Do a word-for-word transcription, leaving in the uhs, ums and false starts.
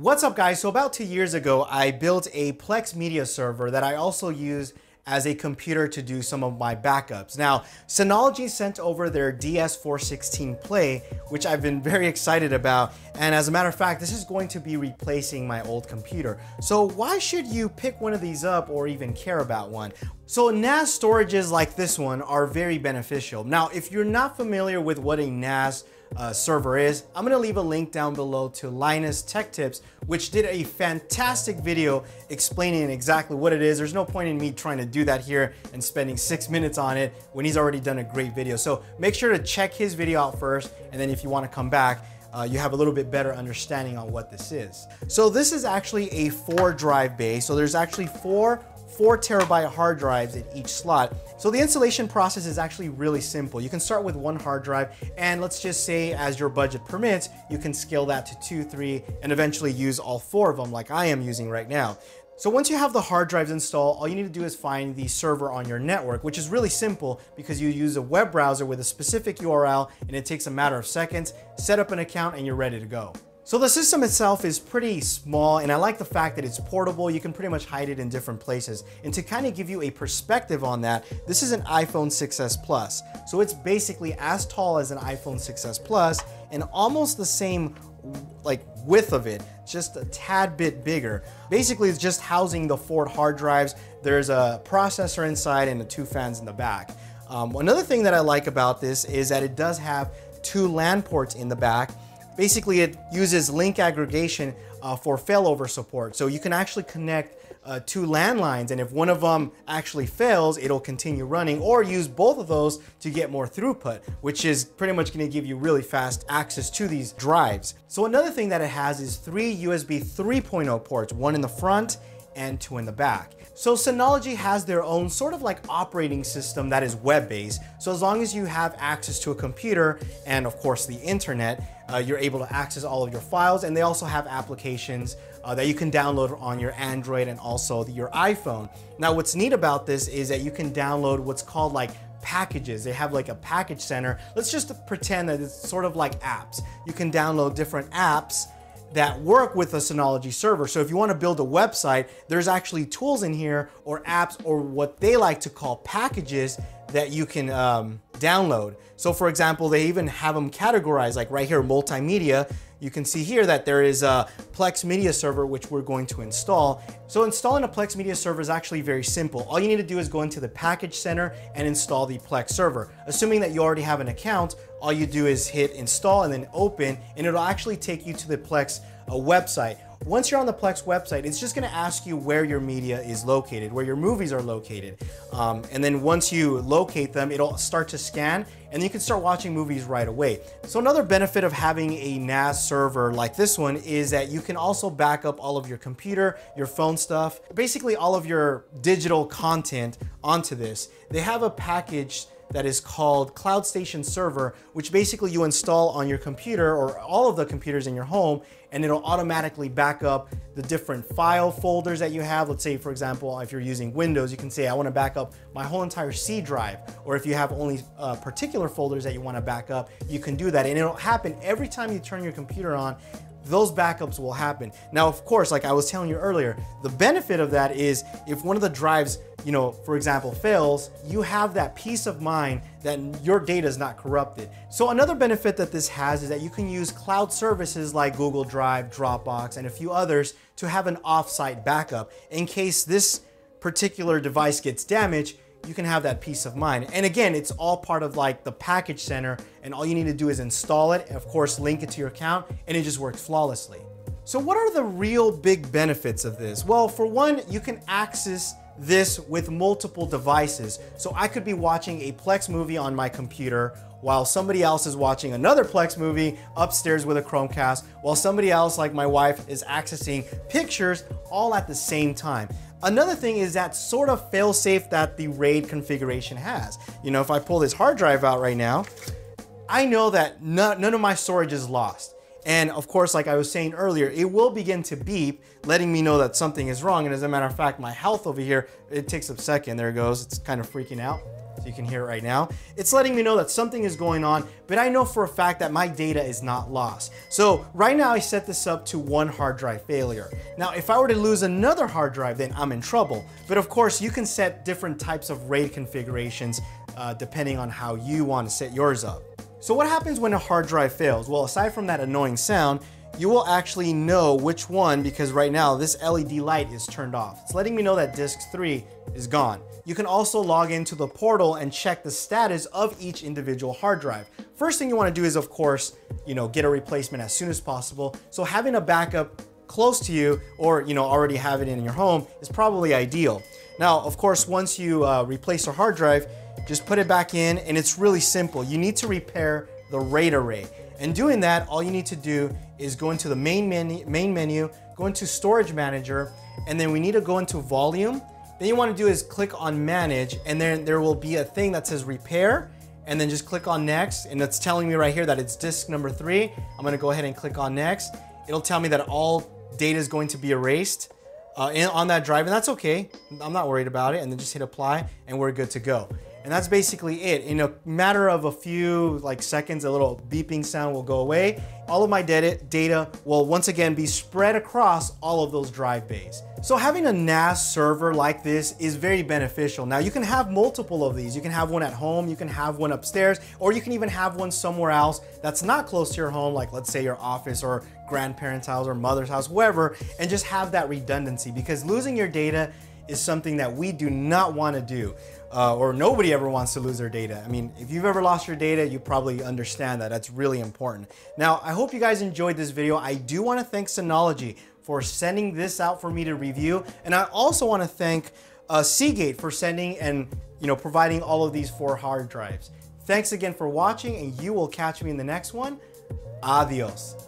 What's up, guys? So about two years ago, I built a Plex Media Server that I also use as a computer to do some of my backups. Now, Synology sent over their D S four sixteen Play, which I've been very excited about. And as a matter of fact, this is going to be replacing my old computer. So why should you pick one of these up or even care about one? So N A S storages like this one are very beneficial. Now, if you're not familiar with what a N A S Uh, server is, I'm gonna leave a link down below to Linus Tech Tips, which did a fantastic video explaining exactly what it is. There's no point in me trying to do that here and spending six minutes on it when he's already done a great video. So make sure to check his video out first, and then if you want to come back, Uh, you have a little bit better understanding on what this is. So this is actually a four drive bay. So there's actually four four terabyte hard drives in each slot. So the installation process is actually really simple. You can start with one hard drive, and let's just say as your budget permits, you can scale that to two, three, and eventually use all four of them like I am using right now. So once you have the hard drives installed, all you need to do is find the server on your network, which is really simple because you use a web browser with a specific U R L, and it takes a matter of seconds. Set up an account and you're ready to go. So the system itself is pretty small, and I like the fact that it's portable. You can pretty much hide it in different places. And to kind of give you a perspective on that, this is an iPhone six S Plus. So it's basically as tall as an iPhone six S Plus and almost the same like width of it, just a tad bit bigger. Basically, it's just housing the four hard drives. There's a processor inside and the two fans in the back. Um, another thing that I like about this is that it does have two LAN ports in the back. Basically, it uses link aggregation uh, for failover support. So you can actually connect uh, two LAN lines, and if one of them actually fails, it'll continue running, or use both of those to get more throughput, which is pretty much gonna give you really fast access to these drives. So another thing that it has is three U S B three point oh ports, one in the front and two in the back. So Synology has their own sort of like operating system that is web-based. So as long as you have access to a computer and of course the internet, Uh, you're able to access all of your files, and they also have applications uh, that you can download on your Android and also your iPhone. Now, what's neat about this is that you can download what's called like packages. They have like a package center. Let's just pretend that it's sort of like apps. You can download different apps that work with a Synology server. So if you want to build a website, there's actually tools in here or apps or what they like to call packages that you can um, download. So for example, they even have them categorized, like right here, multimedia. You can see here that there is a Plex Media Server, which we're going to install. So installing a Plex Media Server is actually very simple. All you need to do is go into the package center and install the Plex server. Assuming that you already have an account, all you do is hit install and then open, and it'll actually take you to the Plex uh, website. Once you're on the Plex website, it's just gonna ask you where your media is located, where your movies are located. Um, and then once you locate them, it'll start to scan, and you can start watching movies right away. So another benefit of having a N A S server like this one is that you can also back up all of your computer, your phone stuff, basically all of your digital content onto this. They have a package that is called Cloud Station Server, which basically you install on your computer or all of the computers in your home, and it'll automatically back up the different file folders that you have. Let's say, for example, if you're using Windows, you can say, I wanna back up my whole entire C drive, or if you have only uh, particular folders that you wanna back up, you can do that. And it'll happen every time you turn your computer on, those backups will happen. Now, of course, like I was telling you earlier, the benefit of that is if one of the drives, you know, for example, fails, you have that peace of mind that your data is not corrupted. So another benefit that this has is that you can use cloud services like Google Drive, Dropbox, and a few others to have an offsite backup. In case this particular device gets damaged, you can have that peace of mind. And again, it's all part of like the package center, and all you need to do is install it, of course, link it to your account, and it just works flawlessly. So what are the real big benefits of this? Well, for one, you can access this with multiple devices. So I could be watching a Plex movie on my computer while somebody else is watching another Plex movie upstairs with a Chromecast, while somebody else, like my wife, is accessing pictures all at the same time. Another thing is that sort of fail-safe that the RAID configuration has. You know, if I pull this hard drive out right now, I know that no, none of my storage is lost. And of course, like I was saying earlier, it will begin to beep, letting me know that something is wrong. And as a matter of fact, my health over here, it takes a second. There it goes. It's kind of freaking out. So you can hear it right now. It's letting me know that something is going on, but I know for a fact that my data is not lost. So right now I set this up to one hard drive failure. Now, if I were to lose another hard drive, then I'm in trouble. But of course you can set different types of RAID configurations uh, depending on how you want to set yours up. So what happens when a hard drive fails? Well, aside from that annoying sound, you will actually know which one, because right now this L E D light is turned off. It's letting me know that disk three is gone. You can also log into the portal and check the status of each individual hard drive. First thing you want to do is, of course, you know, get a replacement as soon as possible. So having a backup close to you, or, you know, already have it in your home, is probably ideal. Now, of course, once you uh, replace a hard drive, just put it back in, and it's really simple. You need to repair the RAID array. And doing that, all you need to do is go into the main menu, main menu, go into storage manager, and then we need to go into volume. Then you want to do is click on manage, and then there will be a thing that says repair, and then just click on next. And that's telling me right here that it's disk number three. I'm going to go ahead and click on next. It'll tell me that all data is going to be erased uh, in, on that drive, and that's okay. I'm not worried about it. And then just hit apply, and we're good to go. And that's basically it. In a matter of a few like seconds, a little beeping sound will go away. All of my data, data will once again be spread across all of those drive bays. So having a NAS server like this is very beneficial. Now you can have multiple of these. You can have one at home, you can have one upstairs, or you can even have one somewhere else that's not close to your home, like let's say your office or grandparents' house or mother's house, whoever, and just have that redundancy, because losing your data is something that we do not want to do, uh, or nobody ever wants to lose their data. I mean, if you've ever lost your data, you probably understand that that's really important. Now, I hope you guys enjoyed this video. I do want to thank Synology for sending this out for me to review. And I also want to thank uh, Seagate for sending and, you know, providing all of these four hard drives. Thanks again for watching, and you will catch me in the next one. Adios.